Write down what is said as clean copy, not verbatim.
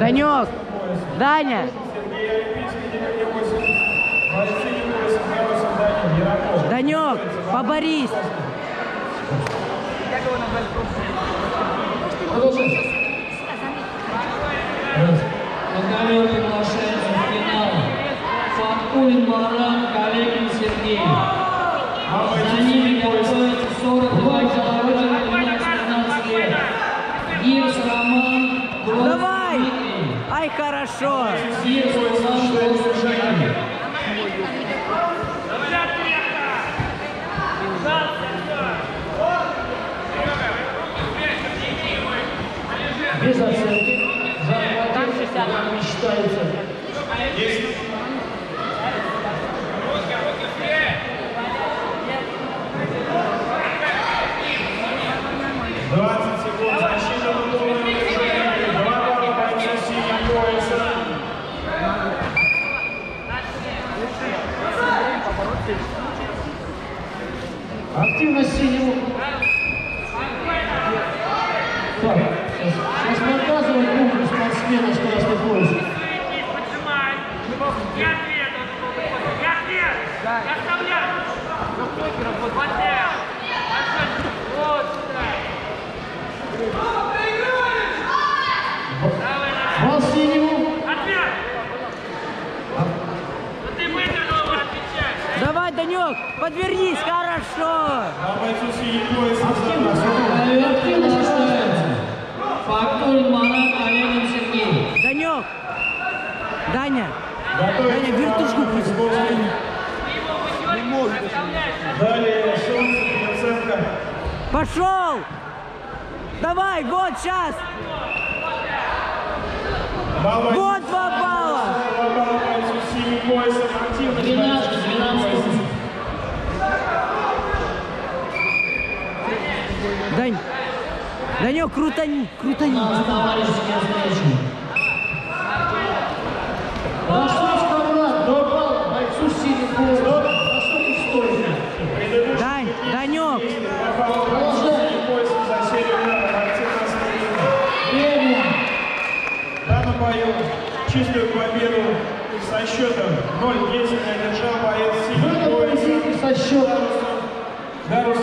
Данек! Даня! Данек, поборись! Разговор приглашается в финал. Фаткулин Марат, Калягин Сергеев. За ними готовятся 42 килограмма, 12 лет. Гирс Роман, Грозный Дмитрий. Ай, хорошо! Гирс Роман, Грозный Дмитрий. Без оценки. Там мечтается. Активность синего. Сейчас показывают группу спортсменов скоростной поезд. Бал синему. Давай, Данек, подвернись, хорошо. Фактурин Марат, Калягин Сергей. Данек! Даня! Даня, вертушку пусть! Не может! Далее шанс оценка. Пошел! Давай, вот сейчас! Давай. Вот 2 балла! 12-12. Дань! Данек, крутани, крутани. Дань, Данек. Дана поет чистую победу со счетом 0-10 одержал боец синий пояс.